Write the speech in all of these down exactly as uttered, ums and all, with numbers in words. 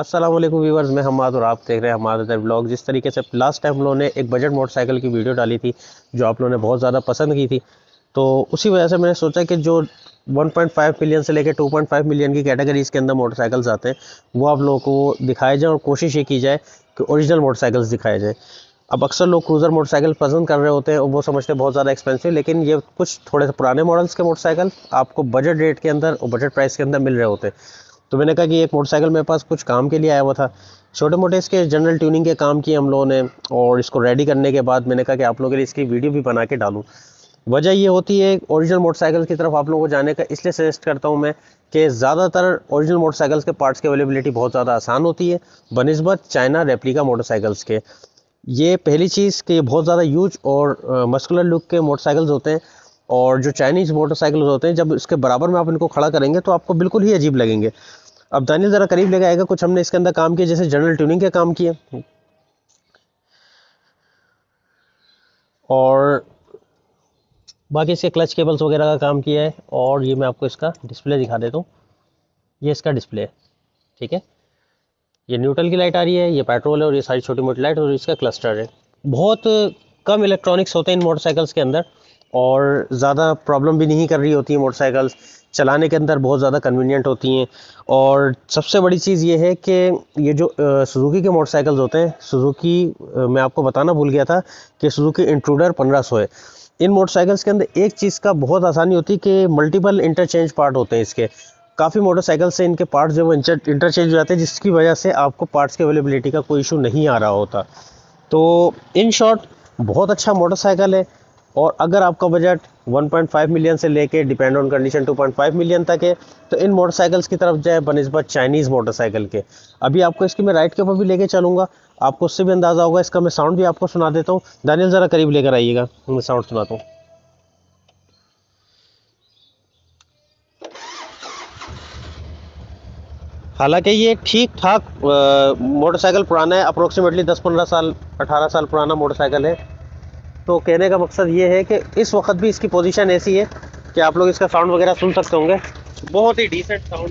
अस्सलाम वालेकुम व्यूअर्स, मैं हमाद और आप देख रहे हैं हमाद अदर ब्लॉग। जिस तरीके से लास्ट टाइम हम लोगों ने एक बजट मोटरसाइकिल की वीडियो डाली थी जो आप लोगों ने बहुत ज़्यादा पसंद की थी, तो उसी वजह से मैंने सोचा कि जो वन पॉइंट फाइव मिलियन से लेकर टू पॉइंट फाइव मिलियन की कैटेगरीज़ के अंदर मोटरसाइकिल्स आते हैं वो आप लोगों को दिखाए जाए और कोशिश ये की जाए कि ओरिजिनल मोटरसाइकिल्स दिखाए जाए। अब अक्सर लोग क्रूज़र मोटरसाइकिल पसंद कर रहे होते हैं और वो समझते हैं बहुत ज़्यादा एक्सपेंसिव, लेकिन ये कुछ थोड़े से पुराने मॉडल्स के मोटरसाइकिल आपको बजट रेट के अंदर और बजट प्राइस के अंदर मिल रहे होते हैं। तो मैंने कहा कि एक मोटरसाइकिल मेरे पास कुछ काम के लिए आया हुआ था, छोटे मोटे इसके जनरल ट्यूनिंग के काम किए हम लोगों ने और इसको रेडी करने के बाद मैंने कहा कि आप लोगों के लिए इसकी वीडियो भी बना के डालूँ। वजह ये होती है ओरिजिनल मोटरसाइकिल की तरफ आप लोगों को जाने का इसलिए सजेस्ट करता हूँ मैं कि ज़्यादातर ओरिजिनल मोटरसाइकिल्स के पार्ट्स की अवेलेबिलिटी बहुत ज़्यादा आसान होती है बनिस्बत चाइना रेप्लिका मोटरसाइकिल्स के। ये पहली चीज़ कि बहुत ज़्यादा यूज और मस्कुलर लुक के मोटरसाइकिल्स होते हैं और जो चाइनीज़ मोटरसाइकिल्स होते हैं जब इसके बराबर में आप इनको खड़ा करेंगे तो आपको बिल्कुल ही अजीब लगेंगे। अब दानियल ज़रा करीब लेकर आएगा, कुछ हमने इसके अंदर काम किया जैसे जनरल ट्यूनिंग के काम किए और बाकी इसके क्लच केबल्स वगैरह का काम किया है। और ये मैं आपको इसका डिस्प्ले दिखा देता हूँ, ये इसका डिस्प्ले है, ठीक है। ये न्यूट्रल की लाइट आ रही है, ये पेट्रोल है और ये सारी छोटी मोटी लाइट और इसका क्लस्टर है। बहुत कम इलेक्ट्रॉनिक्स होते हैं इन मोटरसाइकिल्स के अंदर और ज़्यादा प्रॉब्लम भी नहीं कर रही होती है, मोटरसाइकिल्स चलाने के अंदर बहुत ज़्यादा कन्वीनियंट होती हैं। और सबसे बड़ी चीज़ ये है कि ये जो सुजुकी के मोटरसाइकिल्स होते हैं, सुजुकी मैं आपको बताना भूल गया था कि सुजुकी इंट्रूडर पंद्रह सौ है। इन मोटरसाइकिल्स के अंदर एक चीज़ का बहुत आसानी होती है कि मल्टीपल इंटरचेंज पार्ट होते हैं इसके, काफ़ी मोटरसाइकिल से इनके पार्ट्स जो इंटरचेंज हो जाते हैं जिसकी वजह से आपको पार्ट्स की अवेलेबिलिटी का कोई इशू नहीं आ रहा होता। तो इन शॉर्ट बहुत अच्छा मोटरसाइकिल है और अगर आपका budget one point five million से लेके depend on condition two point five million तक है तो इन मोटरसाइकिल्स की तरफ जाए बनिस्बत चाइनीज़ मोटरसाइकिल के। अभी आपको इसकी मैं राइड के ऊपर भी लेके चलूँगा, आपको उससे भी अंदाज़ा होगा। इसका मैं साउंड भी आपको सुना देता हूँ, दानियल ज़रा करीब लेकर आइएगा, मैं साउंड सुनाता हूँ। हालांकि ये ठीक ठाक मोटरसाइकिल पुराना है, अप्रोक्सीमेटली दस पंद्रह साल अठारह साल पुराना मोटरसाइकिल है। तो कहने का मकसद ये है कि इस वक्त भी इसकी पोजीशन ऐसी है कि आप लोग इसका साउंड वगैरह सुन सकते होंगे, बहुत ही डिसेंट साउंड।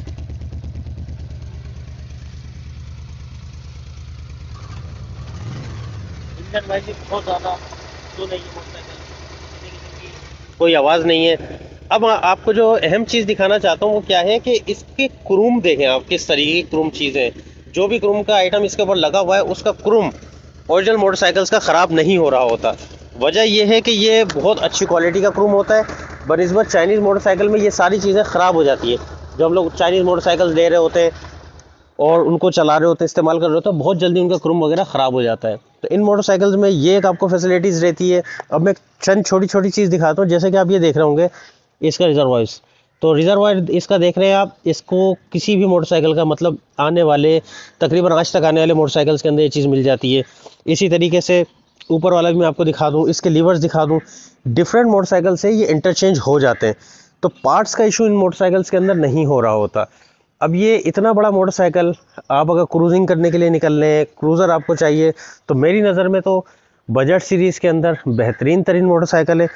इंजन वाइज बहुत ज़्यादा तो नहीं है मोटरसाइकिल, कोई आवाज़ नहीं है। अब आपको जो अहम चीज़ दिखाना चाहता हूँ वो क्या है कि इसके क्रूम देखें आप, किस तरीके की क्रूम चीज़ें, जो भी क्रूम का आइटम इसके ऊपर लगा हुआ है उसका क्रूम ओरिजिनल मोटरसाइकिल्स का ख़राब नहीं हो रहा होता। वजह यह है कि ये बहुत अच्छी क्वालिटी का क्रूम होता है, बनिस्बत चाइनीज़ मोटरसाइकिल में ये सारी चीज़ें ख़राब हो जाती है। जब हम लोग चाइनीज़ मोटरसाइकिल ले रहे होते हैं और उनको चला रहे होते हैं, इस्तेमाल कर रहे होते हैं, बहुत जल्दी उनका क्रूम वगैरह ख़राब हो जाता है। तो इन मोटरसाइकिल्स में ये एक आपको फैसिलिटीज़ रहती है। अब मैं चंद छोटी छोटी चीज़ दिखाता हूँ, जैसे कि आप ये देख रहे होंगे इसका रिजर्वायर्स, तो रिजर्वायर इसका देख रहे हैं आप, इसको किसी भी मोटरसाइकिल का मतलब आने वाले तकरीबन आज तक आने वाले मोटरसाइकिल्स के अंदर ये चीज़ मिल जाती है। इसी तरीके से ऊपर वाला भी मैं आपको दिखा दूं, इसके लीवर्स दिखा दूं, डिफरेंट मोटरसाइकिल से ये इंटरचेंज हो जाते हैं तो पार्ट्स का इशू इन मोटरसाइकिल्स के अंदर नहीं हो रहा होता। अब ये इतना बड़ा मोटरसाइकिल आप अगर क्रूजिंग करने के लिए निकल रहे हैं, क्रूज़र आपको चाहिए, तो मेरी नज़र में तो बजट सीरीज़ के अंदर बेहतरीन तरीन मोटरसाइकिल है।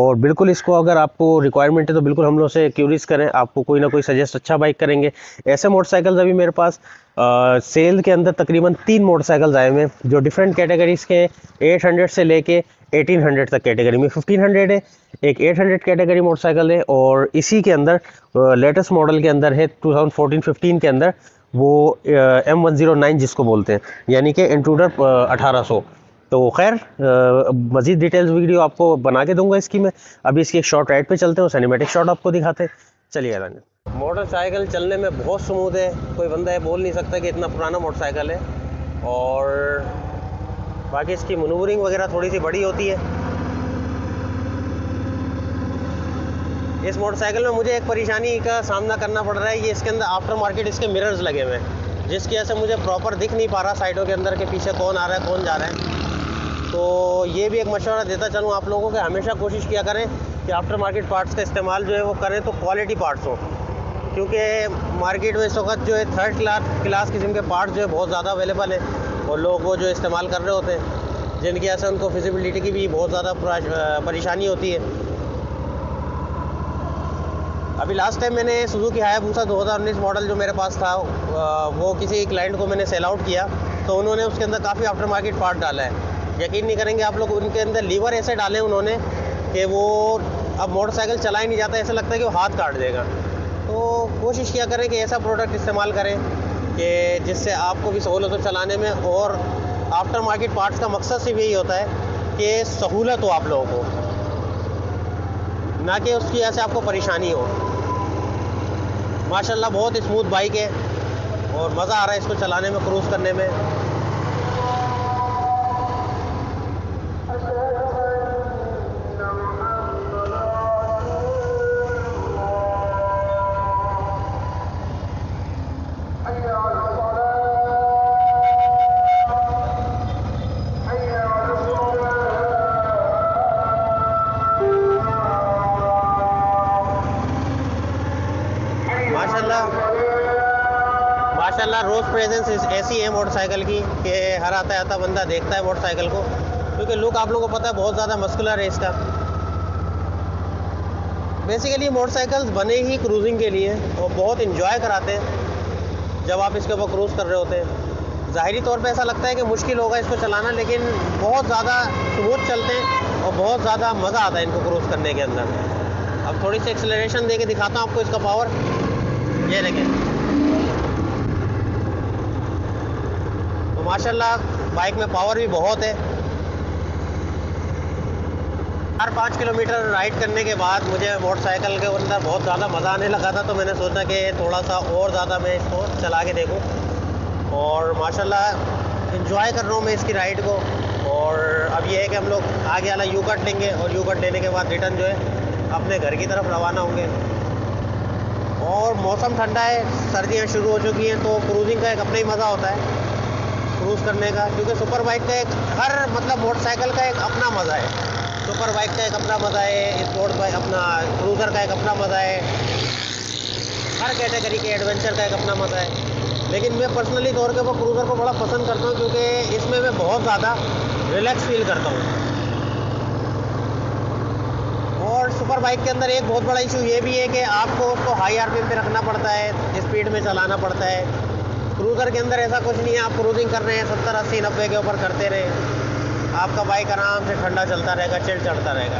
और बिल्कुल इसको अगर आपको रिक्वायरमेंट है तो बिल्कुल हम लोग से क्यूरीज करें, आपको कोई ना कोई सजेस्ट अच्छा बाइक करेंगे। ऐसे मोटरसाइकिल्स अभी मेरे पास आ, सेल के अंदर तकरीबन तीन मोटरसाइकिल्स आए हुए हैं जो डिफरेंट कैटेगरीज़ के हैं, एट हंड्रेड से लेके एटीन हंड्रेड तक कैटेगरी में। फिफ्टीन हंड्रेड है, एक एट हंड्रेड कैटेगरी मोटरसाइकिल है और इसी के अंदर लेटेस्ट मॉडल के अंदर है टू थाउजेंड फोर्टीन फिफ्टीन के अंदर वो एम वन ज़ीरो नाइन जिसको बोलते हैं, यानी कि इंट्रूडर अठारह सौ। तो खैर मज़ीद डिटेल्स वीडियो आपको बना के दूंगा इसकी मैं। अभी इसकी एक शॉर्ट राइड पे चलते हैं और सिनेमेटिक शॉट आपको दिखाते हैं, चलिए। दानियल मोटरसाइकिल चलने में बहुत स्मूथ है, कोई बंदा ये बोल नहीं सकता कि इतना पुराना मोटरसाइकिल है। और बाकी इसकी मनूवरिंग वगैरह थोड़ी सी बड़ी होती है। इस मोटरसाइकिल में मुझे एक परेशानी का सामना करना पड़ रहा है, ये इसके अंदर आफ्टर मार्केट इसके मिरर्स लगे हुए हैं जिसकी वजह से मुझे प्रॉपर दिख नहीं पा रहा साइडों के अंदर के पीछे कौन आ रहा है कौन जा रहा है। तो ये भी एक मशवरा देता चलूँ आप लोगों को, हमेशा कोशिश किया करें कि आफ्टर मार्केट पार्ट्स का इस्तेमाल जो है वो करें तो क्वालिटी पार्ट्स हो, क्योंकि मार्केट में इस वक्त जो है थर्ड क्लास क्लास किस्म के पार्ट्स जो है बहुत ज़्यादा अवेलेबल हैं और लोग वो जो इस्तेमाल कर रहे होते हैं जिनकी वजह से उनको फिजिबिलिटी की भी बहुत ज़्यादा परेशानी होती है। अभी लास्ट टाइम मैंने सुजुकी हायाबूसा दो हज़ार उन्नीस मॉडल जो मेरे पास था वो किसी क्लाइंट को मैंने सेल आउट किया, तो उन्होंने उसके अंदर काफ़ी आफ्टर मार्केट पार्ट डाला है। यकीन नहीं करेंगे आप लोग, उनके अंदर लीवर ऐसे डाले उन्होंने कि वो अब मोटरसाइकिल चला ही नहीं जाता, ऐसा लगता है कि वो हाथ काट देगा। तो कोशिश किया करें कि ऐसा प्रोडक्ट इस्तेमाल करें कि जिससे आपको भी सहूलत हो चलाने में, और आफ्टर मार्केट पार्ट्स का मकसद सिर्फ यही होता है कि सहूलत हो आप लोगों को, ना कि उसकी वजह से आपको परेशानी हो। माशाल्लाह बहुत स्मूथ बाइक है और मज़ा आ रहा है इसको चलाने में, क्रूज़ करने में। माशाल्लाह रोज प्रेजेंस ऐसी है मोटरसाइकिल की कि हर आता आता बंदा देखता है मोटरसाइकिल को, क्योंकि लुक आप लोगों को पता है बहुत ज़्यादा मस्कुलर है इसका। बेसिकली मोटरसाइकिल्स बने ही क्रूजिंग के लिए और बहुत इंजॉय कराते हैं। जब आप इसके ऊपर क्रूज़ कर रहे होते हैं ज़ाहरी तौर पे ऐसा लगता है कि मुश्किल होगा इसको चलाना, लेकिन बहुत ज़्यादा स्मूथ चलते हैं और बहुत ज़्यादा मज़ा आता है इनको क्रूज़ करने के अंदर। अब थोड़ी सी एक्सेलरेशन दे के दिखाता हूँ आपको इसका पावर, ये देखें। माशाल्लाह बाइक में पावर भी बहुत है। चार पाँच किलोमीटर राइड करने के बाद मुझे मोटरसाइकिल के अंदर बहुत ज़्यादा मज़ा आने लगा था, तो मैंने सोचा कि थोड़ा सा और ज़्यादा मैं इसको चला के देखूं, और माशाल्लाह एंजॉय कर रहा हूँ मैं इसकी राइड को। और अब ये है कि हम लोग आगे वाला यू कट लेंगे और यू कट लेने के बाद रिटर्न जो है अपने घर की तरफ रवाना होंगे। और मौसम ठंडा है, सर्दियाँ शुरू हो चुकी हैं, तो क्रूजिंग का एक अपना ही मज़ा होता है क्रूज़ करने का, क्योंकि सुपर बाइक का एक हर मतलब मोटरसाइकिल का एक अपना मज़ा है। सुपर बाइक का एक अपना मज़ा है, स्पोर्ट्स बाइक अपना, क्रूज़र का एक अपना मज़ा है, हर कैटेगरी के एडवेंचर का एक अपना मज़ा है। लेकिन मैं पर्सनली तौर के ऊपर क्रूज़र को बड़ा पसंद करता हूँ, क्योंकि इसमें मैं बहुत ज़्यादा रिलैक्स फील करता हूँ। और सुपर बाइक के अंदर एक बहुत बड़ा इशू ये भी है कि आपको उसको हाई आर पी एम पे रखना पड़ता है, स्पीड में चलाना पड़ता है। क्रूज़र के अंदर ऐसा कुछ नहीं है, आप क्रूजिंग कर रहे हैं सत्तर अस्सी नब्बे के ऊपर करते रहें, आपका बाइक आराम से ठंडा चलता रहेगा, चिल चलता रहेगा।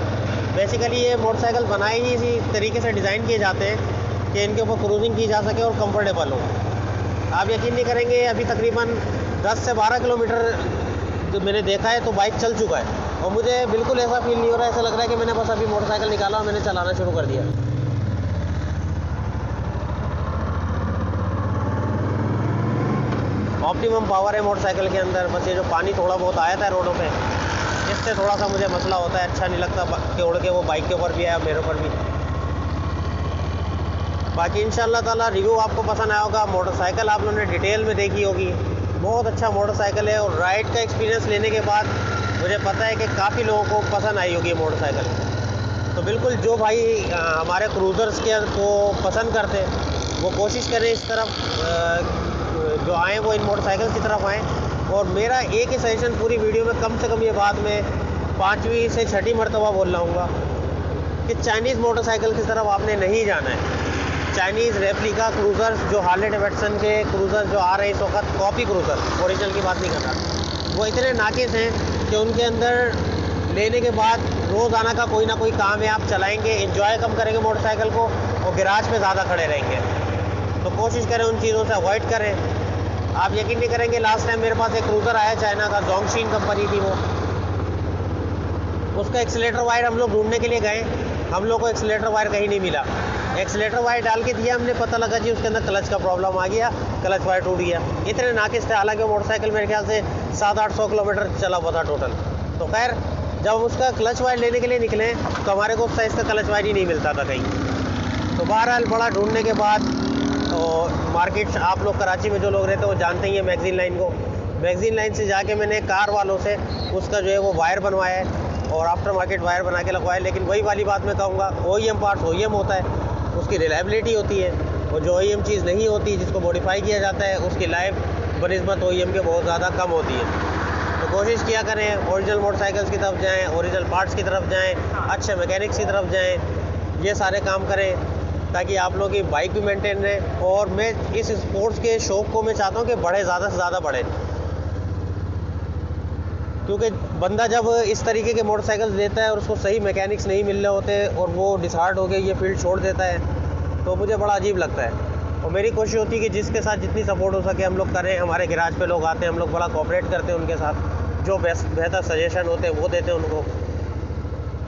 बेसिकली ये मोटरसाइकिल बनाए ही इसी तरीके से डिज़ाइन किए जाते हैं कि इनके ऊपर क्रूजिंग की जा सके और कंफर्टेबल हो। आप यकीन नहीं करेंगे, अभी तकरीबन दस से बारह किलोमीटर जो मैंने देखा है तो बाइक चल चुका है, और मुझे बिल्कुल ऐसा फील नहीं हो रहा है, ऐसा लग रहा है कि मैंने बस अभी मोटरसाइकिल निकाला और मैंने चलाना शुरू कर दिया। ऑप्टिमम पावर है मोटरसाइकिल के अंदर। बस ये जो पानी थोड़ा बहुत आया था रोडों पे, इससे थोड़ा सा मुझे मसला होता है, अच्छा नहीं लगता कि उड़ के वो बाइक के ऊपर भी आया मेरे ऊपर भी। बाकी इंशाल्लाह ताला रिव्यू आपको पसंद आया होगा। मोटरसाइकिल आप लोगों ने डिटेल में देखी होगी, बहुत अच्छा मोटरसाइकिल है, और राइड का एक्सपीरियंस लेने के बाद मुझे पता है कि काफ़ी लोगों को पसंद आई होगी मोटरसाइकिल। तो बिल्कुल जो भाई हमारे क्रूज़र्स के को पसंद करते वो कोशिश करें इस तरफ जो आए वो इन मोटरसाइकिल की तरफ आएँ। और मेरा एक ही सजेशन पूरी वीडियो में कम से कम ये बात मैं पाँचवीं से छठी मरतबा बोल लाऊँगा कि चाइनीज़ मोटरसाइकिल की तरफ आपने नहीं जाना है। चाइनीज़ रेप्लिका क्रूज़र्स जो हार्ले डेविडसन के क्रूज़र जो आ रहे हैं इस वक्त, कॉपी क्रूज़र, ओरिजिनल की बात नहीं कर रहा, वो इतने नाकिस हैं कि उनके अंदर लेने के बाद रोज़ाना का कोई ना कोई काम है। आप चलाएँगे, इंजॉय कम करेंगे मोटरसाइकिल को, और गिराज पर ज़्यादा खड़े रहेंगे। तो कोशिश करें उन चीज़ों से अवॉइड करें। आप यकीन नहीं करेंगे, लास्ट टाइम मेरे पास एक क्रूज़र आया चाइना का, जोंगशिन कंपनी थी वो, उसका एक्सीलेटर वायर हम लोग ढूंढने के लिए गए, हम लोग को एक्सीलेटर वायर कहीं नहीं मिला। एक्सीलेटर वायर डाल के दिया हमने, पता लगा जी उसके अंदर क्लच का प्रॉब्लम आ गया, क्लच वायर टूट गया। इतने नाकिस थे, हालांकि मोटरसाइकिल मेरे ख्याल से सात आठ सौ किलोमीटर चला हुआ था टोटल। तो खैर जब उसका क्लच वायर लेने के लिए निकले तो हमारे को उस साइज़ का क्लच वायर ही नहीं मिलता था कहीं। तो बहरहाल बड़ा ढूंढने के बाद, और मार्केट्स आप लोग कराची में जो लोग रहते हैं वो जानते ही हैं मैगज़ीन लाइन को, मैगज़ीन लाइन से जाके मैंने कार वालों से उसका जो है वो वायर बनवाया है और आफ्टर मार्केट वायर बना के लगवाया। लेकिन वही वाली बात मैं कहूँगा, O E M parts O E M होता है, उसकी रिलायबिलिटी होती है, और जो ओ ई एम चीज़ नहीं होती जिसको मॉडिफाई किया जाता है उसकी लाइफ बनस्बत ओ ई एम के बहुत ज़्यादा कम होती है। तो कोशिश किया करें ओरिजिनल मोटरसाइकिल्स की तरफ जाएँ, ओरिजिनल पार्ट्स की तरफ जाएँ, अच्छे मैकेनिक्स की तरफ जाएँ, ये सारे काम करें। ताकि आप लोग की बाइक भी मेंटेन रहे। और मैं इस स्पोर्ट्स के शौक़ को मैं चाहता हूँ कि बढ़े, ज़्यादा से ज़्यादा बढ़े, क्योंकि बंदा जब इस तरीके के मोटरसाइकिल देता है और उसको सही मैकेनिक्स नहीं मिल रहे होते और वो डिसहार्ट होकर ये फील्ड छोड़ देता है तो मुझे बड़ा अजीब लगता है। और मेरी कोशिश होती है कि जिसके साथ जितनी सपोर्ट हो सके हम लोग करें। हमारे गैराज पे लोग आते हैं, हम लोग बड़ा कोऑपरेट करते हैं उनके साथ, जो बेस्ट बेहतर सजेशन होते हैं वो देते हैं उनको।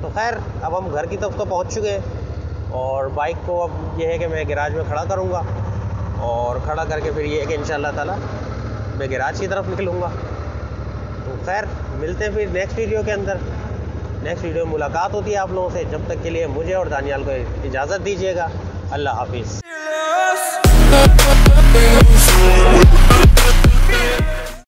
तो खैर, अब हम घर की तरफ तो पहुँच चुके हैं और बाइक को अब यह है कि मैं गैराज में खड़ा करूँगा और खड़ा करके फिर ये है कि इंशाल्लाह ताला मैं गैराज की तरफ निकलूँगा। तो खैर, मिलते हैं फिर नेक्स्ट वीडियो के अंदर। नेक्स्ट वीडियो में मुलाकात होती है आप लोगों से। जब तक के लिए मुझे और दानियाल को इजाज़त दीजिएगा। अल्लाह हाफिज़।